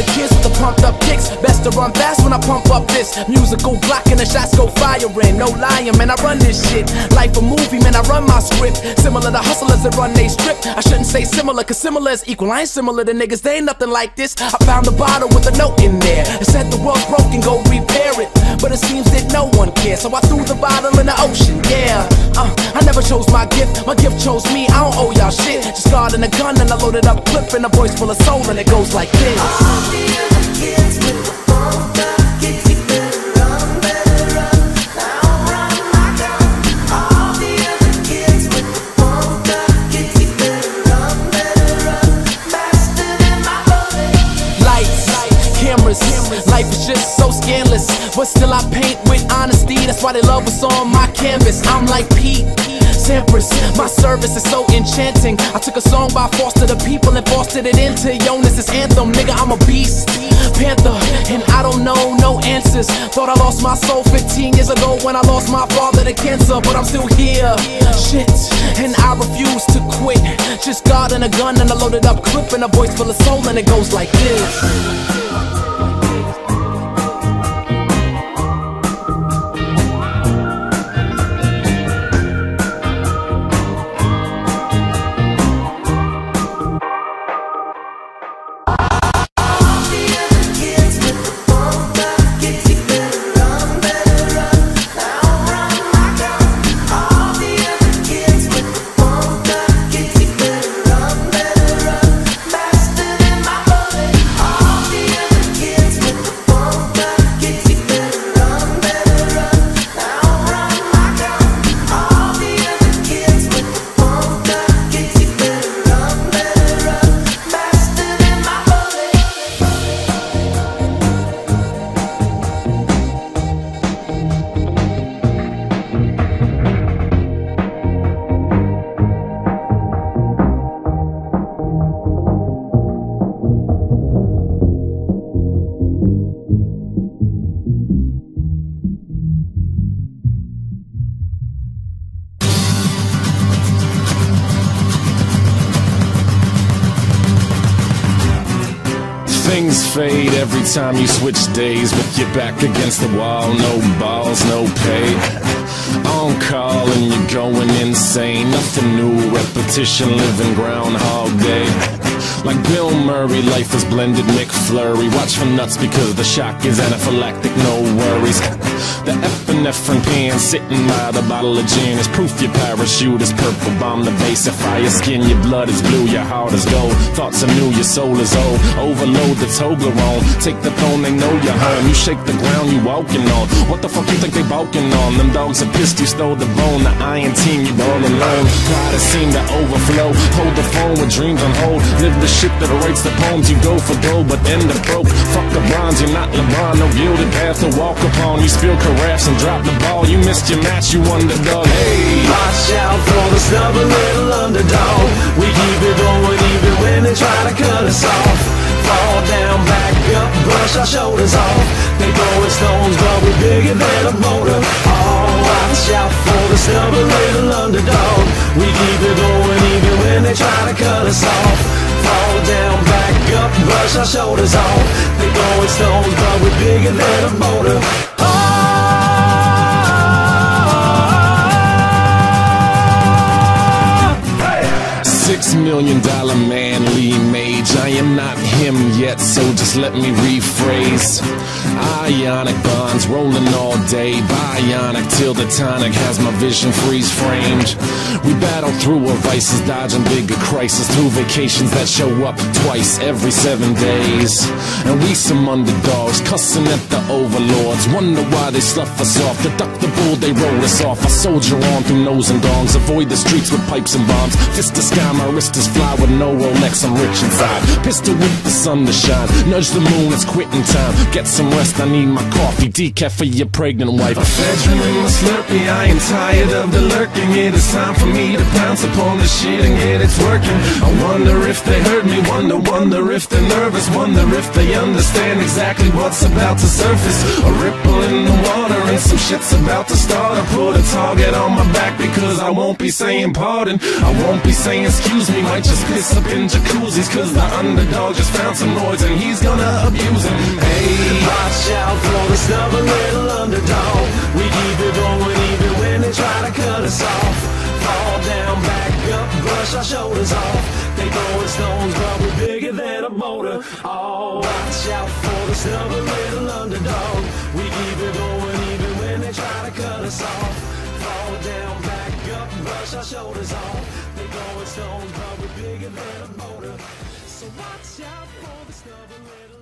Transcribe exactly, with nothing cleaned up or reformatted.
the kids with the pumped up kicks. Best to run fast when I pump up this musical Glock and the shots go firing. No lying, man, I run this shit. Life a movie, man, I run my script. Similar to hustlers that run they strip. I shouldn't say similar, cause similar is equal. I ain't similar to niggas, they ain't nothing like this. I found a bottle with a note in there. It said the world's broken, go repair it. But it seems that no one cares, so I threw the bottle in the ocean, yeah. Uh, I never chose my gift, my gift chose me, I don't owe y'all shit. Just guard in a gun and I loaded up clip and a voice full of soul and it goes like this. All the other kids with the phone. Life is just so scandalous, but still I paint with honesty. That's why they love what's on my canvas. I'm like Pete Sampras, my service is so enchanting. I took a song by Foster the People and fostered it into Yonas' anthem. Nigga, I'm a beast, panther, and I don't know no answers. Thought I lost my soul fifteen years ago when I lost my father to cancer, but I'm still here. Shit, and I refuse to quit. Just God and a gun and a loaded up clip and a voice full of soul and it goes like this. Fade every time you switch days, but you're back against the wall. No balls, no pay. On call and you're going insane. Nothing new, repetition, living Groundhog Day. Like Bill Murray, life is blended, Mick Flurry. Watch for nuts because the shock is anaphylactic, no worries. The epinephrine pen sitting by the bottle of gin is proof your parachute is purple. Bomb the base of fire skin, your blood is blue, your heart is gold. Thoughts are new, your soul is old. Overload the Toblerone, take the phone, they know you're home. You shake the ground you walking on. What the fuck you think they balking on? Them dogs are pissed, you stole the bone. The iron team, you all alone. Pride has seemed to overflow. Hold the phone with dreams on hold. Live the shit that writes the poems. You go for gold but end up broke. Fuck the bronze, you're not LeBron. No gilded path to walk upon. You spill carafes and drop the ball. You missed your match, you underdog. Hey, watch out for the stubborn little underdog. We keep it going even when they try to cut us off. Fall down, back up, brush our shoulders off. They throwing stones, but we're bigger than a motor. Oh, watch out for the stubborn little underdog. We keep it going even when they try to cut us off. Fall down, back up, brush our shoulders off. They throwing stones, but we're bigger than a motor. Six million dollar manly mage. I am not him yet, so just let me rephrase. Ionic bonds rolling all day, bionic till the tonic has my vision freeze framed. We battle through our vices, dodging bigger crisis through vacations that show up twice every seven days. And we some underdogs cussing at the overlords. Wonder why they slough us off. The duck the bull, they roll us off. I soldier on through nose and dongs. Avoid the streets with pipes and bombs. Fist to sky. My wrist is fly with no Rolex, I'm rich inside. Pistol with the sun to shine. Nudge the moon, it's quitting time. Get some rest, I need my coffee. decaf for your pregnant wife. I fed you in my Slurpee, I am tired of the lurking. It is time for me to pounce upon the shit and get it working. I wonder if they heard me, wonder, wonder if they're nervous, wonder if they understand exactly what's about to surface. A ripple in the water and some shit's about to start. I put a target on my back because I won't be saying pardon. I won't be saying excuse me, might just piss up in jacuzzis, cause the underdog just found some noise and he's gonna abuse it. Hey, watch out for this stubborn little underdog. We keep it going even when they try to cut us off. Fall down, back up, brush our shoulders off. They throwing stones, but we're bigger than a motor. Oh, watch out for this stubborn little underdog. We keep it going even when they try to cut us off. Fall down, back up, brush our shoulders off. They throwing stones, but we're bigger than a motor. So watch out for this stubborn little